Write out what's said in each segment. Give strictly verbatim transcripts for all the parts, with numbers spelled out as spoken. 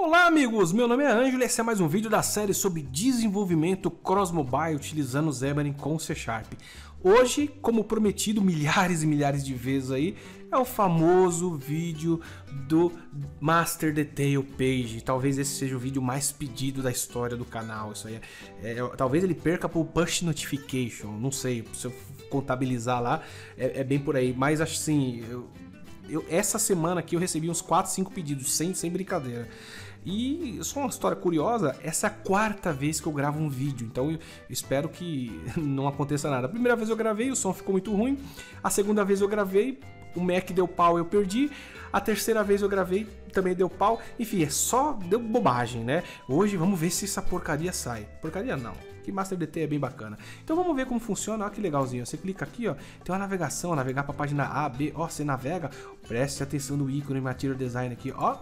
Olá amigos, meu nome é Ângelo e esse é mais um vídeo da série sobre desenvolvimento cross-mobile utilizando Xamarin com C sharp. Hoje, como prometido milhares e milhares de vezes aí, é o famoso vídeo do Master Detail Page. Talvez esse seja o vídeo mais pedido da história do canal. Isso aí é, é, talvez ele perca por Push Notification, não sei, se eu contabilizar lá, é, é bem por aí. Mas assim, eu, eu, essa semana aqui eu recebi uns quatro, cinco pedidos, sem, sem brincadeira. E só uma história curiosa, essa é a quarta vez que eu gravo um vídeo, então eu espero que não aconteça nada. A primeira vez eu gravei, o som ficou muito ruim. A segunda vez eu gravei, o Mac deu pau, eu perdi. A terceira vez eu gravei, também deu pau. Enfim, é só deu bobagem, né? Hoje vamos ver se essa porcaria sai. Porcaria não, que Master D T é bem bacana. Então vamos ver como funciona, olha que legalzinho. Você clica aqui, ó, tem uma navegação, navegar para a página A, B, ó, você navega. Preste atenção no ícone Material Design aqui, ó.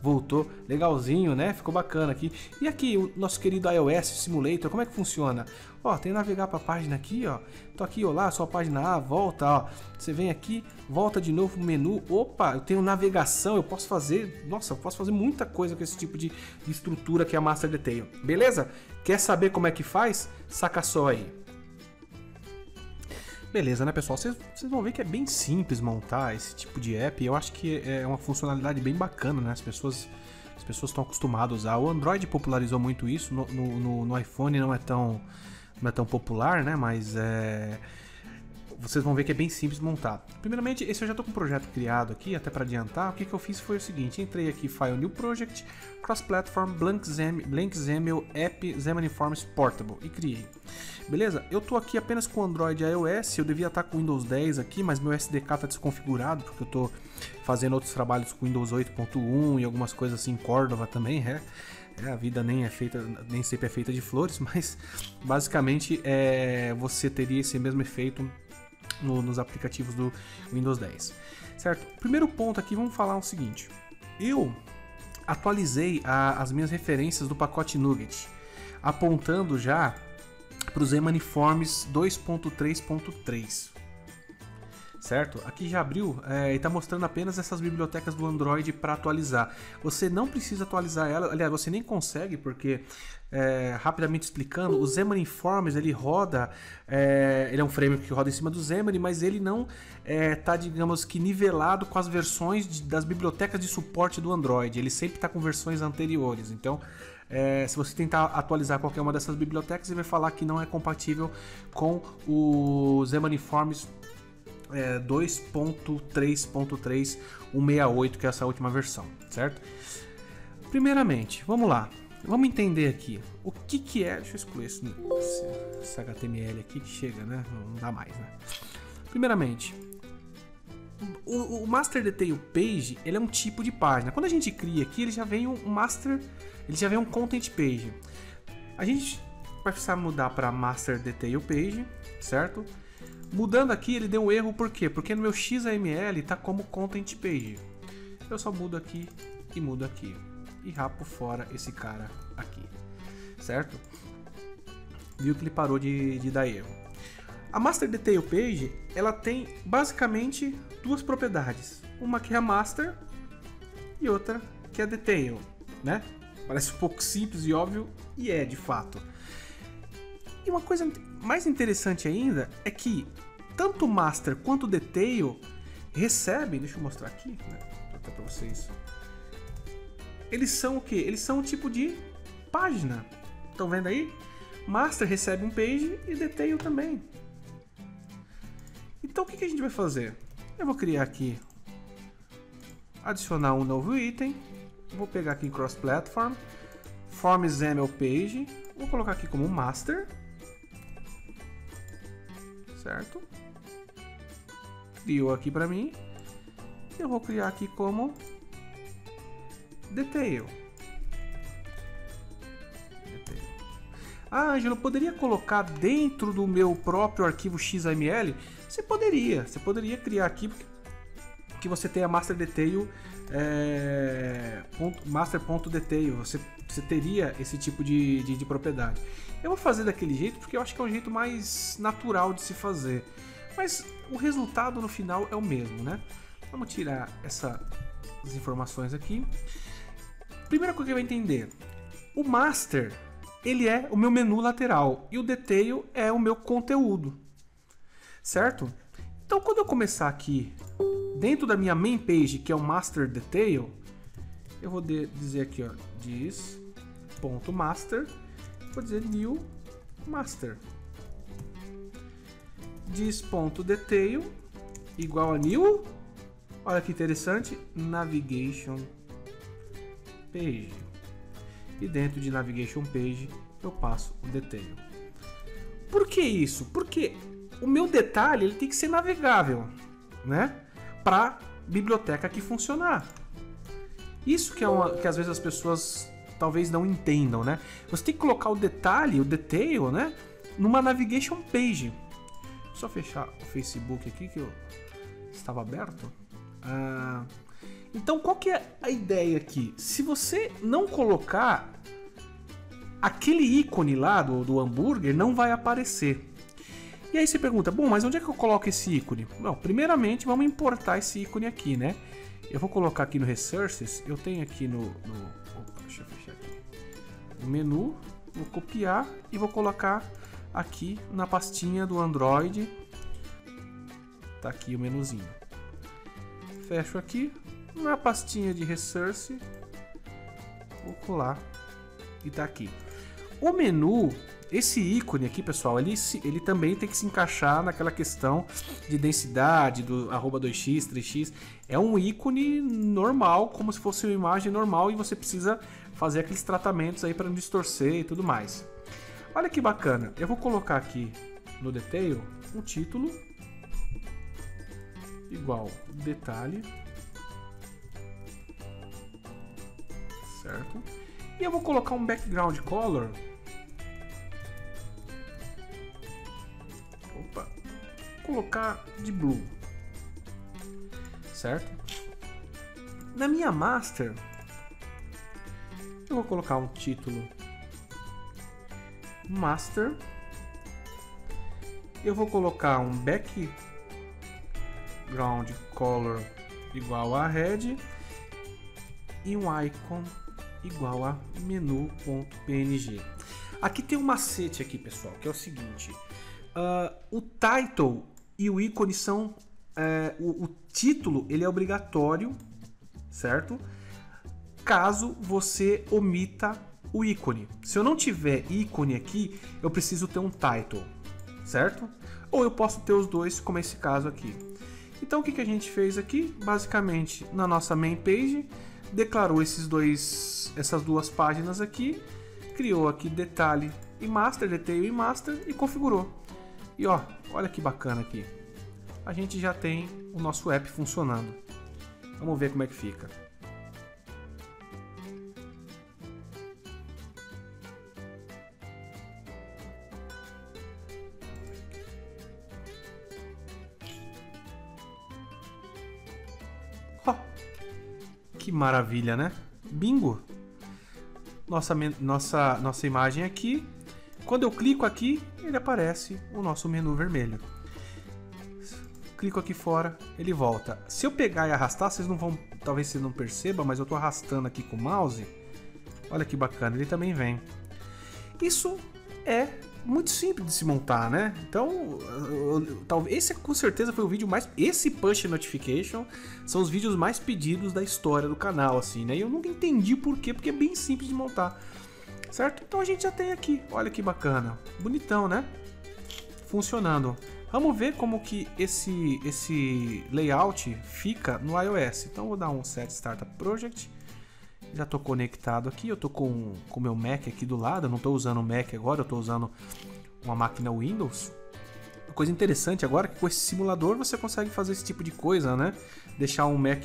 Voltou, legalzinho, né? Ficou bacana aqui. E aqui o nosso querido iOS Simulator, como é que funciona? Ó, tem navegar para a página aqui, ó. Tô aqui, ó, lá, sua página A, volta, ó. Você vem aqui, volta de novo pro menu. Opa, eu tenho navegação, eu posso fazer, nossa, eu posso fazer muita coisa com esse tipo de estrutura que é a Master Detail. Beleza? Quer saber como é que faz? Saca só aí. Beleza, né, pessoal? Vocês vão ver que é bem simples montar esse tipo de app. Eu acho que é uma funcionalidade bem bacana, né? As pessoas as pessoas estão acostumadas a usar. O Android popularizou muito isso. No, no, no iPhone não é tão não é tão popular, né? Mas é... vocês vão ver que é bem simples montar. Primeiramente, esse eu já estou com um projeto criado aqui, até para adiantar. O que, que eu fiz foi o seguinte: entrei aqui, File New Project, Cross Platform, Blank X M L App Xamarin.Forms Portable e criei. Beleza? Eu tô aqui apenas com Android e iOS, eu devia estar com Windows dez aqui, mas meu S D K tá desconfigurado, porque eu tô fazendo outros trabalhos com Windows oito ponto um e algumas coisas assim em Cordova também, é. é. A vida nem é feita, nem sempre é feita de flores, mas basicamente é, você teria esse mesmo efeito no, nos aplicativos do Windows dez, certo? Primeiro ponto aqui, vamos falar o seguinte, eu atualizei a, as minhas referências do pacote NuGet, apontando já para o Xamarin.Forms dois ponto três ponto três, certo? Aqui já abriu é, e está mostrando apenas essas bibliotecas do Android para atualizar. Você não precisa atualizar ela, aliás, você nem consegue, porque, é, rapidamente explicando, o Xamarin.Forms ele roda, é, ele é um framework que roda em cima do Xamarin, mas ele não está, é, digamos que, nivelado com as versões de, das bibliotecas de suporte do Android. Ele sempre está com versões anteriores, então... É, se você tentar atualizar qualquer uma dessas bibliotecas, ele vai falar que não é compatível com o Xamarin.Forms é, dois ponto três ponto três ponto cento e sessenta e oito, que é essa última versão, certo? Primeiramente, vamos lá, vamos entender aqui o que que é, deixa eu excluir esse, esse H T M L aqui que chega, né? Não dá mais, né? Primeiramente, o, o Master Detail Page, ele é um tipo de página. Quando a gente cria aqui, ele já vem um Master... Ele já vem um Content Page. A gente vai precisar mudar para Master Detail Page, certo? Mudando aqui, ele deu um erro, por quê? Porque no meu X M L tá como Content Page. Eu só mudo aqui e mudo aqui. E rapo fora esse cara aqui, certo? Viu que ele parou de, de dar erro. A Master Detail Page, ela tem basicamente duas propriedades. Uma que é a Master e outra que é a Detail, né? Parece um pouco simples e óbvio, e é de fato. E uma coisa mais interessante ainda é que tanto o Master quanto o Detail recebem, deixa eu mostrar aqui, né, até para vocês. Eles são o que? Eles são um tipo de página. Estão vendo aí? Master recebe um page e Detail também. Então o que, que a gente vai fazer? Eu vou criar aqui, adicionar um novo item. Vou pegar aqui em Cross Platform, Form X M L Page, vou colocar aqui como Master, certo? Criou aqui para mim, eu vou criar aqui como Detail. Detail. Ah, Ângelo, poderia colocar dentro do meu próprio arquivo X M L? Você poderia, você poderia criar aqui, porque que você tem a Master Detail, é, master.detail, você, você teria esse tipo de, de, de propriedade. Eu vou fazer daquele jeito porque eu acho que é o jeito mais natural de se fazer, mas o resultado no final é o mesmo, né? Vamos tirar essas informações aqui Primeira coisa que vai entender, o master, ele é o meu menu lateral e o detail é o meu conteúdo, certo? Então quando eu começar aqui dentro da minha main page, que é o master detail, eu vou de, dizer aqui, ó, dis.master, vou dizer new master, dis.detail igual a new, olha que interessante, navigation page, e dentro de navigation page eu passo o detail. Por que isso? Porque o meu detalhe ele tem que ser navegável, né, para biblioteca aqui funcionar. Isso que é uma que às vezes as pessoas talvez não entendam, né? Você tem que colocar o detalhe, o detail, né, numa navigation page. Só fechar o Facebook aqui que eu estava aberto. Ah, então qual que é a ideia aqui? Se você não colocar aquele ícone lá do, do hambúrguer, não vai aparecer. E aí você pergunta, bom, mas onde é que eu coloco esse ícone? Bom, primeiramente vamos importar esse ícone aqui, né? Eu vou colocar aqui no Resources, eu tenho aqui no, no opa, deixa eu fechar aqui, no menu, vou copiar e vou colocar aqui na pastinha do Android. Tá aqui o menuzinho. Fecho aqui, na pastinha de Resource, vou colar e tá aqui. O menu, esse ícone aqui, pessoal, ele, ele também tem que se encaixar naquela questão de densidade, do arroba dois x, três x. É um ícone normal, como se fosse uma imagem normal, e você precisa fazer aqueles tratamentos aí para não distorcer e tudo mais. Olha que bacana, eu vou colocar aqui no detail um título igual detalhe, certo? E eu vou colocar um background color, opa, vou colocar de blue, certo? Na minha master eu vou colocar um título master, eu vou colocar um background color igual a red e um icon igual a menu.png. Aqui tem um macete aqui, pessoal, que é o seguinte, uh, o title e o ícone são uh, o, o título ele é obrigatório, certo? Caso você omita o ícone. Se eu não tiver ícone aqui, eu preciso ter um title, certo? Ou eu posso ter os dois, como esse caso aqui. Então o que que a gente fez aqui? Basicamente, na nossa main page, declarou esses dois, essas duas páginas aqui, criou aqui detalhe e master, detail e master e configurou. E ó, olha que bacana aqui. A gente já tem o nosso app funcionando. Vamos ver como é que fica. Que maravilha, né? Bingo! Nossa, nossa, nossa imagem aqui. Quando eu clico aqui, ele aparece o nosso menu vermelho. Clico aqui fora, ele volta. Se eu pegar e arrastar, vocês não vão, talvez vocês não percebam, mas eu estou arrastando aqui com o mouse. Olha que bacana, ele também vem. Isso é muito simples de se montar, né? Então, talvez esse com certeza foi o vídeo mais, esse Push Notification são os vídeos mais pedidos da história do canal, assim, né? E eu nunca entendi por quê, porque é bem simples de montar, certo? Então a gente já tem aqui, olha que bacana, bonitão, né? Funcionando. Vamos ver como que esse esse layout fica no iOS. Então vou dar um set startup project. Já estou conectado aqui, eu estou com o meu Mac aqui do lado, eu não estou usando o Mac agora, eu estou usando uma máquina Windows. Uma coisa interessante agora é que com esse simulador você consegue fazer esse tipo de coisa, né? Deixar um Mac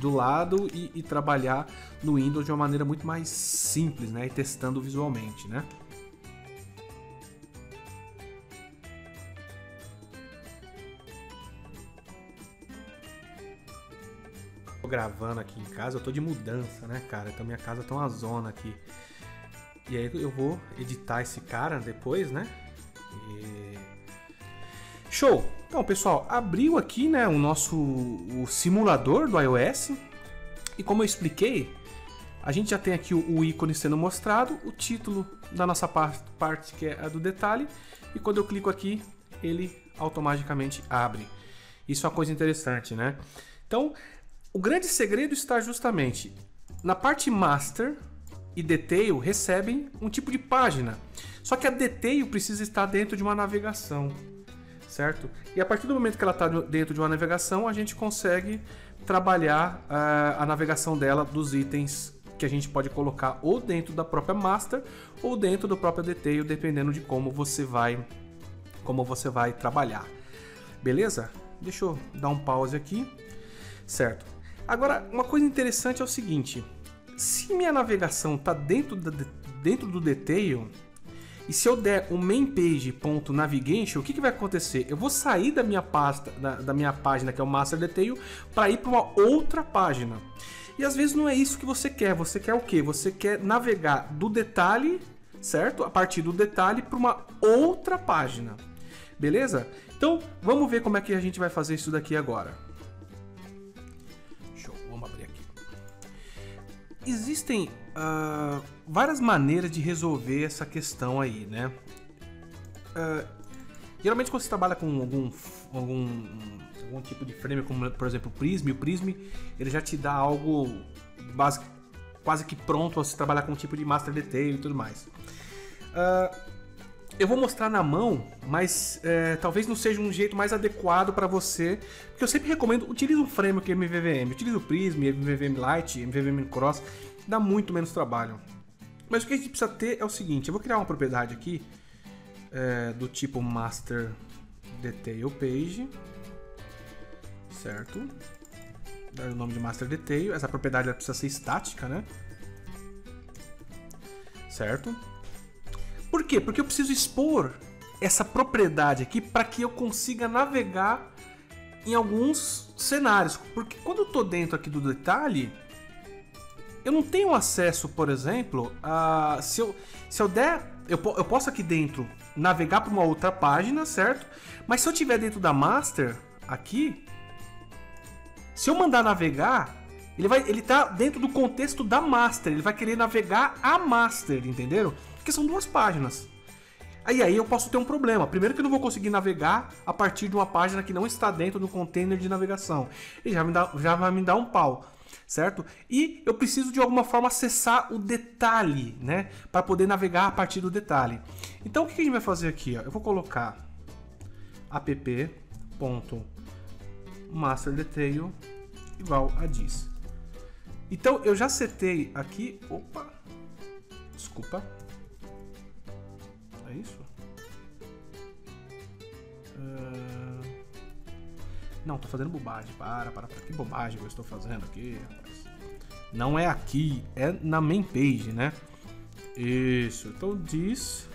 do lado e, e trabalhar no Windows de uma maneira muito mais simples, né? E testando visualmente, né? Gravando aqui em casa, eu tô de mudança, né, cara? Então minha casa tá uma zona aqui. E aí eu vou editar esse cara depois, né? E... show! Então, pessoal, abriu aqui, né, o nosso o simulador do iOS. E como eu expliquei, A gente já tem aqui o ícone sendo mostrado, o título da nossa parte, que é a do detalhe, e quando eu clico aqui, ele automaticamente abre. Isso é uma coisa interessante, né? Então, o grande segredo está justamente na parte master e detail recebem um tipo de página. Só que a detail precisa estar dentro de uma navegação, certo? E a partir do momento que ela está dentro de uma navegação, a gente consegue trabalhar uh, a navegação dela dos itens que a gente pode colocar ou dentro da própria master ou dentro do próprio detail, dependendo de como você vai, como você vai trabalhar. Beleza? Deixa eu dar um pause aqui, certo? Agora, uma coisa interessante é o seguinte: se minha navegação está dentro, dentro do detail e se eu der o main page ponto navigation, o que, que vai acontecer? Eu vou sair da minha pasta, da, da minha página, que é o master detail, para ir para uma outra página. E às vezes não é isso que você quer. Você quer o quê? Você quer navegar do detalhe, certo? A partir do detalhe para uma outra página. Beleza? Então, vamos ver como é que a gente vai fazer isso daqui agora. Show, vamos abrir aqui. Existem uh, várias maneiras de resolver essa questão aí, né? Uh, geralmente quando você trabalha com algum, algum, algum tipo de frame, como por exemplo o Prism, o Prism ele já te dá algo base, quase que pronto a se trabalhar com um tipo de master detail e tudo mais. Uh, Eu vou mostrar na mão, mas é, talvez não seja um jeito mais adequado para você, porque eu sempre recomendo, utilize um framework M V V M, utilize o Prism, M V V M Lite, M V V M Cross, dá muito menos trabalho. Mas o que a gente precisa ter é o seguinte: eu vou criar uma propriedade aqui é, do tipo Master Detail Page, certo? Dar o nome de Master Detail, essa propriedade ela precisa ser estática, né? Certo? Por quê? Porque eu preciso expor essa propriedade aqui para que eu consiga navegar em alguns cenários. Porque quando eu estou dentro aqui do detalhe, eu não tenho acesso, por exemplo, a... Se eu, se eu der... Eu, eu posso aqui dentro navegar para uma outra página, certo? Mas se eu estiver dentro da master, aqui, se eu mandar navegar, ele vai, ele tá dentro do contexto da master. Ele vai querer navegar a master, entenderam? Porque são duas páginas. Aí, aí eu posso ter um problema. Primeiro que eu não vou conseguir navegar a partir de uma página que não está dentro do container de navegação. E já, me dá, já vai me dar um pau, certo? E eu preciso de alguma forma acessar o detalhe, né? Para poder navegar a partir do detalhe. Então o que a gente vai fazer aqui? Ó? Eu vou colocar app.masterdetail igual a diz. Então eu já setei aqui... Opa! Desculpa. É isso? Uh... Não, tô fazendo bobagem. Para, para, para. Que bobagem eu estou fazendo aqui, rapaz. Não é aqui, é na main page, né? Isso. Então diz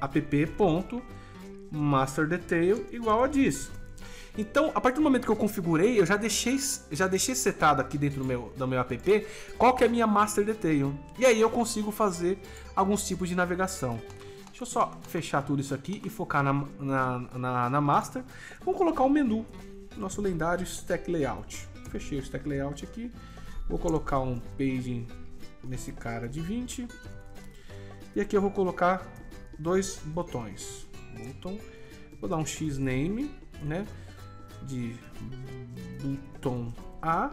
app.masterdetail igual a diz. Então, a partir do momento que eu configurei, eu já deixei, já deixei setado aqui dentro do meu, do meu app qual que é a minha master detail. E aí eu consigo fazer alguns tipos de navegação. Deixa eu só fechar tudo isso aqui e focar na, na, na, na master. Vamos colocar o menu, nosso lendário Stack Layout. Fechei o Stack Layout aqui. Vou colocar um page nesse cara de vinte. E aqui eu vou colocar dois botões. Button. Vou dar um X name, né? De button A.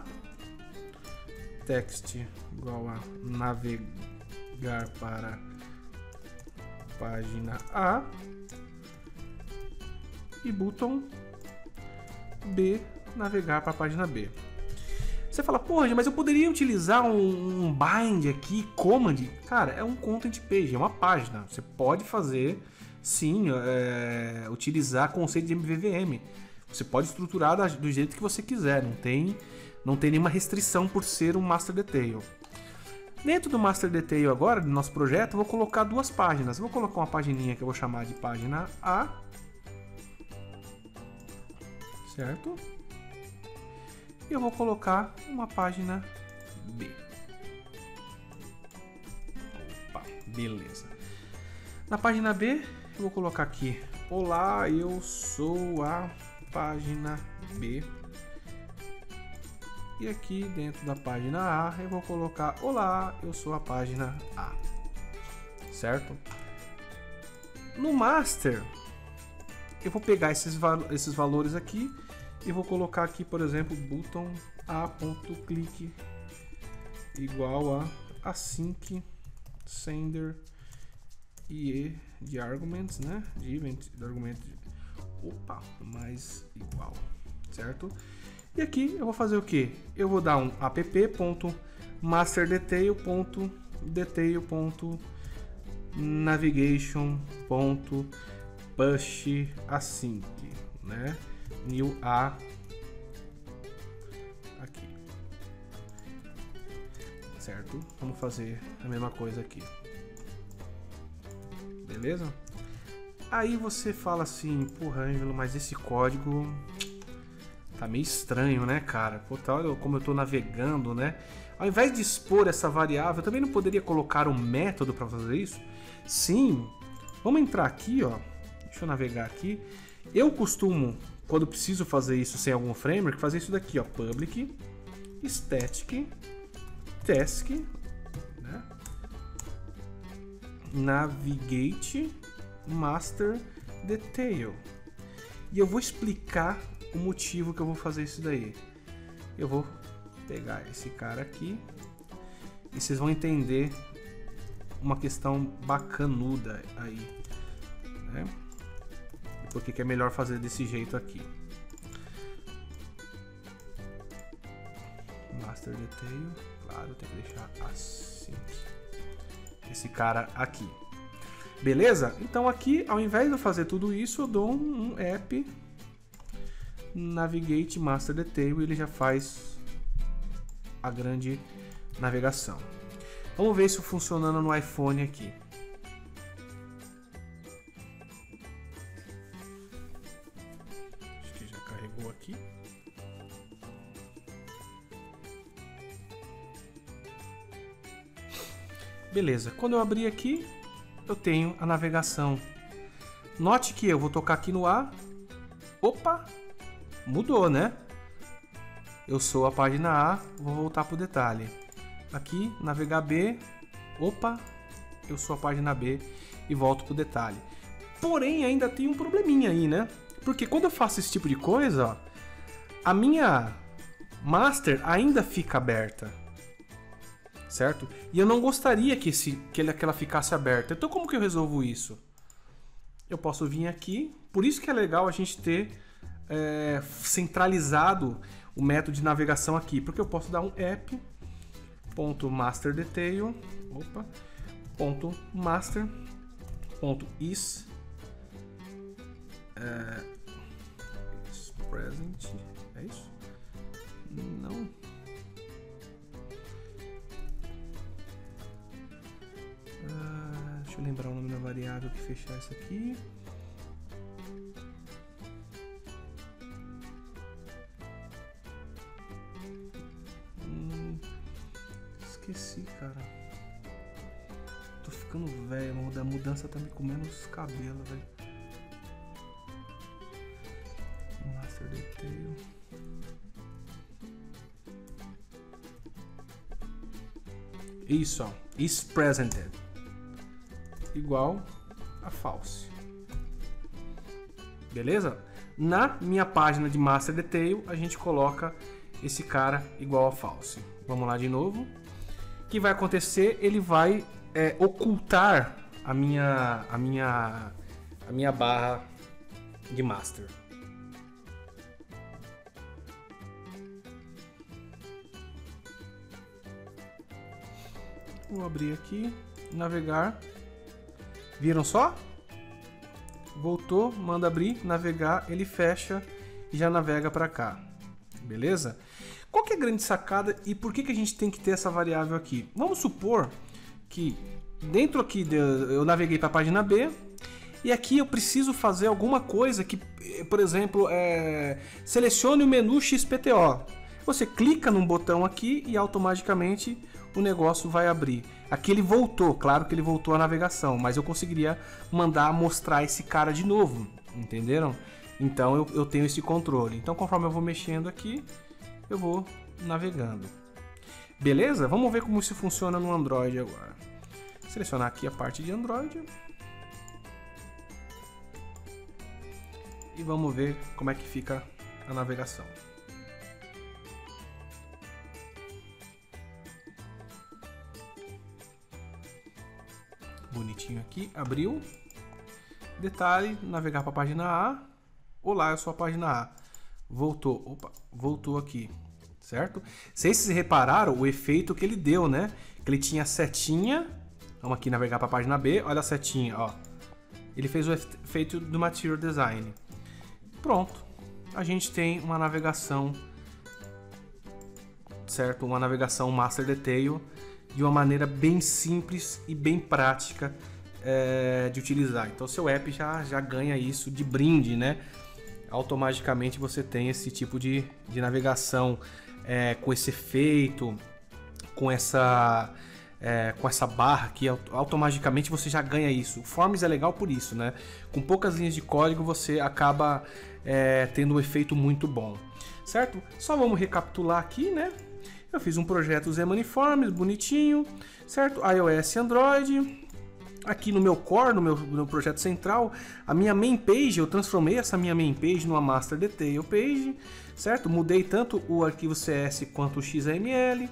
Text igual a navegar para página A e button B, navegar para a página B. Você fala, porra, mas eu poderia utilizar um, um bind aqui, command? Cara, é um content page, é uma página. Você pode fazer, sim, é, utilizar conceito de M V V M. Você pode estruturar da, do jeito que você quiser, não tem, não tem nenhuma restrição por ser um master detail. Dentro do Master Detail agora, do nosso projeto, eu vou colocar duas páginas. Eu vou colocar uma pagininha que eu vou chamar de página A. Certo? E eu vou colocar uma página B. Opa, beleza. Na página B, eu vou colocar aqui: olá, eu sou a página B. e aqui dentro da página A eu vou colocar "Olá, eu sou a página A", certo? No master eu vou pegar esses, val esses valores aqui e vou colocar aqui, por exemplo, button a.click igual a async sender I E de arguments, né? De event, de argumento de... opa, mais igual, certo? E aqui eu vou fazer o que? Eu vou dar um app.masterdetail.detail.navigation.push async, né? New A aqui, certo? Vamos fazer a mesma coisa aqui, beleza? Aí você fala assim: porra, Ângelo, mas esse código tá meio estranho, né, cara? Pô, tá, olha como eu tô navegando, né? Ao invés de expor essa variável, eu também não poderia colocar um método para fazer isso? Sim, vamos entrar aqui, ó. Deixa eu navegar aqui. Eu costumo, quando preciso fazer isso sem algum framework, fazer isso daqui, ó: public, static, task, né? Navigate, master, detail. E eu vou explicar o motivo que eu vou fazer isso daí. Eu vou pegar esse cara aqui e vocês vão entender uma questão bacanuda aí, né? Porque que é melhor fazer desse jeito aqui. Master detail, claro, tem que deixar assim. Esse cara aqui. Beleza? Então aqui, ao invés de eu fazer tudo isso, eu dou um, um app navigate master detail e ele já faz a grande navegação. Vamos ver isso funcionando no iPhone aqui. Acho que já carregou aqui. Beleza, quando eu abrir aqui, eu tenho a navegação. Note que eu vou tocar aqui no A. Opa! Mudou, né? Eu sou a página A, vou voltar para o detalhe. Aqui, navegar B. Opa! Eu sou a página B e volto para o detalhe. Porém, ainda tem um probleminha aí, né? Porque quando eu faço esse tipo de coisa, ó, a minha master ainda fica aberta, certo? E eu não gostaria que, esse, que, ele, que ela ficasse aberta. Então, como que eu resolvo isso? Eu posso vir aqui. Por isso que é legal a gente ter é, centralizado o método de navegação aqui, porque eu posso dar um app.masterdetail opa, ponto master, ponto is, é, is present, é isso? Não. Uh, deixa eu lembrar o nome da variável que fechar isso aqui. Hum, esqueci, cara. Tô ficando velho, a mudança tá me comendo os cabelos, velho. Master Detail. Isso, ó. Is presented igual a false. Beleza? Na minha página de master detail a gente coloca esse cara igual a false. Vamos lá de novo. O que vai acontecer? Ele vai é, ocultar a minha a minha a minha barra de master. Vou abrir aqui, navegar. Viram só? Voltou, manda abrir, navegar, ele fecha e já navega para cá. Beleza? Qual que é a grande sacada e por que que a gente tem que ter essa variável aqui? Vamos supor que dentro aqui de, eu naveguei para a página B e aqui eu preciso fazer alguma coisa que, por exemplo, é, selecione o menu X P T O. Você clica num botão aqui e automaticamente o negócio vai abrir. Aqui ele voltou, claro que ele voltou a navegação, mas eu conseguiria mandar mostrar esse cara de novo, entenderam? Então eu, eu tenho esse controle. Então, conforme eu vou mexendo aqui, eu vou navegando. Beleza? Vamos ver como isso funciona no Android agora. Selecionar aqui a parte de Android. E vamos ver como é que fica a navegação. Bonitinho aqui, abriu. Detalhe, navegar para a página A. Olá, eu sou a página A. Voltou, opa, voltou aqui, certo? Vocês se repararam o efeito que ele deu, né? Que ele tinha setinha. Vamos aqui navegar para a página B, olha a setinha, ó. Ele fez o efeito do Material Design. Pronto, a gente tem uma navegação, certo? Uma navegação Master Detail de uma maneira bem simples e bem prática é, de utilizar. Então seu app já, já ganha isso de brinde, né? Automaticamente você tem esse tipo de, de navegação é, com esse efeito, com essa, é, com essa barra aqui, automaticamente você já ganha isso. O Forms é legal por isso, né? Com poucas linhas de código você acaba é, tendo um efeito muito bom, certo? Só vamos recapitular aqui, né? Eu fiz um projeto Xamarin.Forms, bonitinho, certo? iOS e Android. Aqui no meu core, no meu, no meu projeto central, a minha main page, eu transformei essa minha main page numa Master Detail Page, certo? Mudei tanto o arquivo C S quanto o X M L.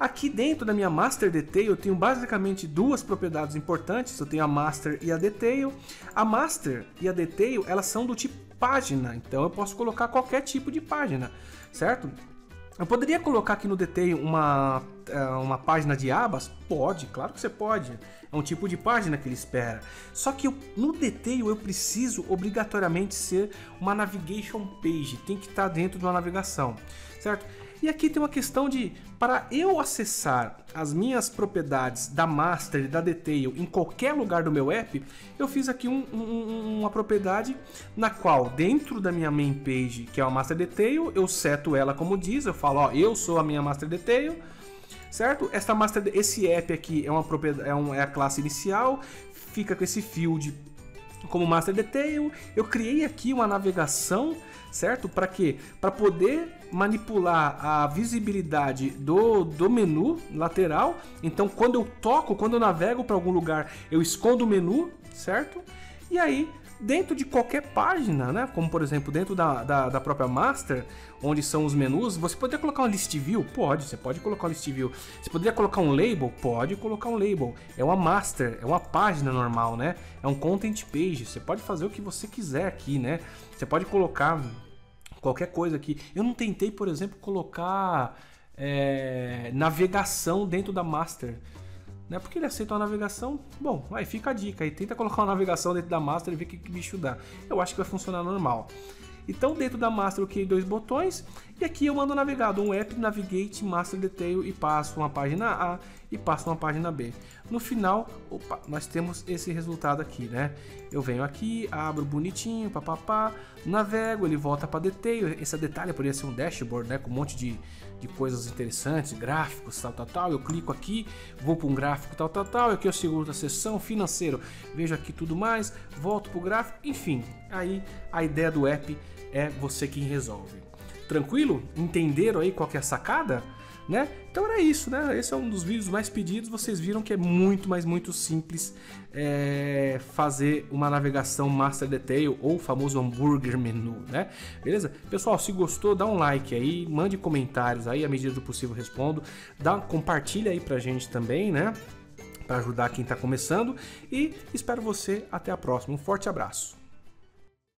Aqui dentro da minha Master Detail eu tenho basicamente duas propriedades importantes, eu tenho a Master e a Detail. A Master e a Detail, elas são do tipo página, então eu posso colocar qualquer tipo de página, certo? Eu poderia colocar aqui no Detail uma, uma página de abas? Pode, claro que você pode. É um tipo de página que ele espera. Só que eu, no Detail eu preciso obrigatoriamente ser uma Navigation Page. Tem que estar dentro de uma navegação, certo? E aqui tem uma questão de, para eu acessar as minhas propriedades da Master e da Detail em qualquer lugar do meu app, eu fiz aqui um, um, uma propriedade na qual, dentro da minha main page, que é a Master Detail, eu seto ela como diz, eu falo, ó, eu sou a minha Master Detail, certo? Esta master, esse app aqui é, uma propriedade, é, um, é a classe inicial, fica com esse field como Master Detail. Eu criei aqui uma navegação, certo? Para quê? Para poder manipular a visibilidade do, do menu lateral. Então, quando eu toco, quando eu navego para algum lugar, eu escondo o menu, certo? E aí, dentro de qualquer página, né? Como, por exemplo, dentro da, da, da própria Master, onde são os menus, você poderia colocar um ListView? Pode, você pode colocar um ListView. Você poderia colocar um Label? Pode colocar um Label. É uma Master, é uma página normal, né? É um Content Page, você pode fazer o que você quiser aqui, né? Você pode colocar qualquer coisa aqui. Eu não tentei, por exemplo, colocar é, navegação dentro da Master, né? Porque ele aceita uma navegação. Bom, aí fica a dica aí, tenta colocar uma navegação dentro da Master e ver o que, que bicho dá. Eu acho que vai funcionar normal. Então dentro da Master eu criei dois botões e aqui eu mando navegado, um app, navigate, Master Detail, e passo uma página A e passo uma página B. No final, opa, nós temos esse resultado aqui, né? Eu venho aqui, abro bonitinho, papapá, navego, ele volta para Detail. Esse detalhe poderia ser um dashboard, né? Com um monte de, de coisas interessantes, gráficos, tal, tal, tal. Eu clico aqui, vou para um gráfico, tal, tal, tal. Aqui eu seguro a seção financeiro, vejo aqui tudo mais, volto para o gráfico, enfim. Aí a ideia do app é você quem resolve. Tranquilo? Entenderam aí qual que é a sacada? Né? Então era isso, né? Esse é um dos vídeos mais pedidos. Vocês viram que é muito, mas muito simples é, fazer uma navegação Master Detail ou o famoso hambúrguer menu, né? Beleza? Pessoal, se gostou, dá um like aí, mande comentários aí, à medida do possível respondo. Dá, compartilha aí pra gente também, né? Pra ajudar quem tá começando. E espero você até a próxima. Um forte abraço.